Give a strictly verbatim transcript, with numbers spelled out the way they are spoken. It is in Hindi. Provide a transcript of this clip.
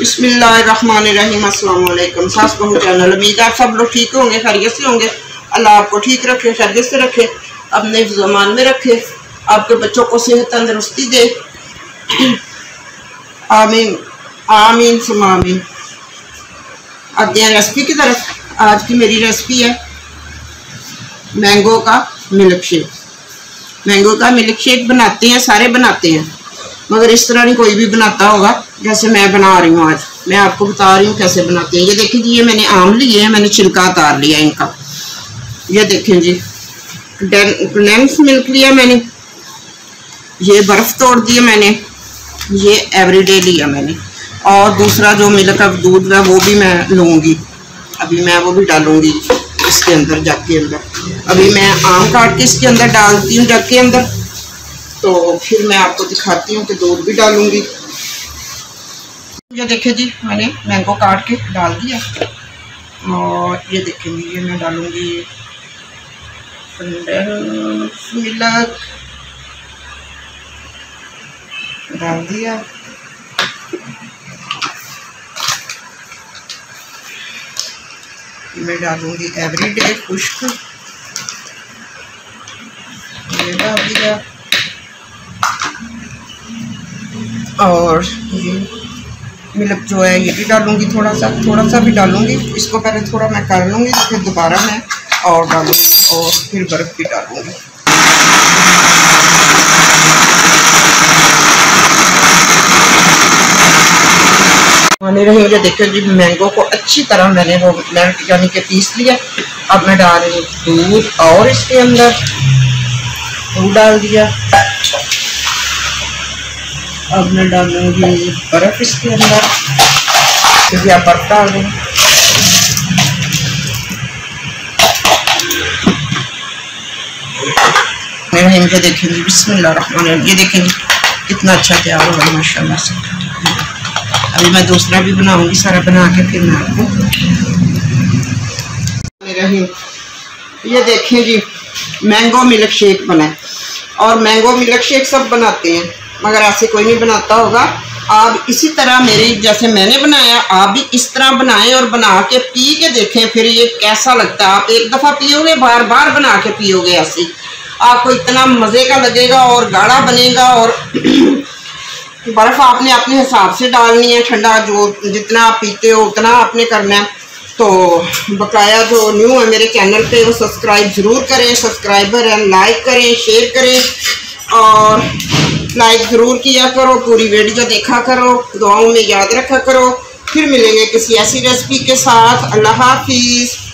बिस्मिल्लाहिर्रहमानिर्रहीम। अस्सलाम वालेकुम। सास बहू चैनल, उम्मीद आप सब लोग ठीक होंगे, खैरियत से होंगे। अल्लाह आपको ठीक रखे, खैरियत से रखे, अपने ज़मान में रखे, आपके बच्चों को सेहत तंदरुस्ती दे। आमीन आमीन सुमा आमीन। आते हैं रेसिपी की तरफ। आज की मेरी रेसिपी है मैंगो का मिल्क शेक। मैंगो का मिल्क शेक बनाते हैं, सारे बनाते हैं, मगर इस तरह नहीं कोई भी बनाता होगा जैसे मैं बना रही हूँ। आज मैं आपको बता रही हूँ कैसे बनाते हैं। ये देखें जी, ये मैंने आम लिए हैं, मैंने छिलका उतार लिया इनका। ये देखें जी, कंडेंस मिल्क लिया मैंने, ये बर्फ़ तोड़ दिया मैंने, ये एवरीडे लिया मैंने। और दूसरा जो मिल्क अब दूध है वो भी मैं लूँगी, अभी मैं वो भी डालूँगी इसके अंदर, जग के अंदर। अभी मैं आम काट के इसके अंदर डालती हूँ जग के अंदर, तो फिर मैं आपको दिखाती हूँ कि दूध भी डालूंगी। ये देखे जी, मैंने मैंगो काट के डाल दिया। और ये देखेंगे, ये मैं डालूंगी कंडेंस मिल्क डाल दिया। मैं डालूंगी एवरीडे खुश्क, ये डाल दिया। और ये मिल्क जो है ये भी डालूंगी, थोड़ा सा थोड़ा सा भी डालूंगी। इसको पहले थोड़ा मैं कर लूँगी, फिर दोबारा मैं और डालूंगी, और फिर बर्फ़ भी डालूंगी। आने रही जो देखो जी, मैंगो को अच्छी तरह मैंने वो यानी कि पीस लिया। अब मैं डाल रही हूँ दूध, और इसके अंदर दूध डाल दिया। अब मैं डालूंगी बर्फ़ इसके अंदर, क्योंकि आप बर्फ डाल दें। मेरा इनके देखेंगे बिस्मिल्लाह, ये देखेंगे कितना अच्छा तैयार होगा माशाल्लाह से। अभी मैं दूसरा भी बनाऊंगी, सारा बना के फिर मैं आपको। मेरा ये देखें जी, मैंगो मिल्क शेक बनाए। और मैंगो मिल्क शेक सब बनाते हैं, मगर ऐसे कोई नहीं बनाता होगा। आप इसी तरह मेरी जैसे मैंने बनाया, आप भी इस तरह बनाएं और बना के पी के देखें, फिर ये कैसा लगता है। आप एक दफ़ा पियोगे, बार बार बना के पियोगे, ऐसे आपको इतना मज़े का लगेगा और गाढ़ा बनेगा। और बर्फ़ आपने अपने हिसाब से डालनी है, ठंडा जो जितना आप पीते हो उतना आपने करना है। तो बकाया जो न्यू है मेरे चैनल पे, वो सब्सक्राइब ज़रूर करें, सब्सक्राइबर है, लाइक करें, शेयर करें, और लाइक ज़रूर किया करो, पूरी वीडियो देखा करो, दुआओं में याद रखा करो। फिर मिलेंगे किसी ऐसी रेसिपी के साथ। अल्लाह हाफिज़।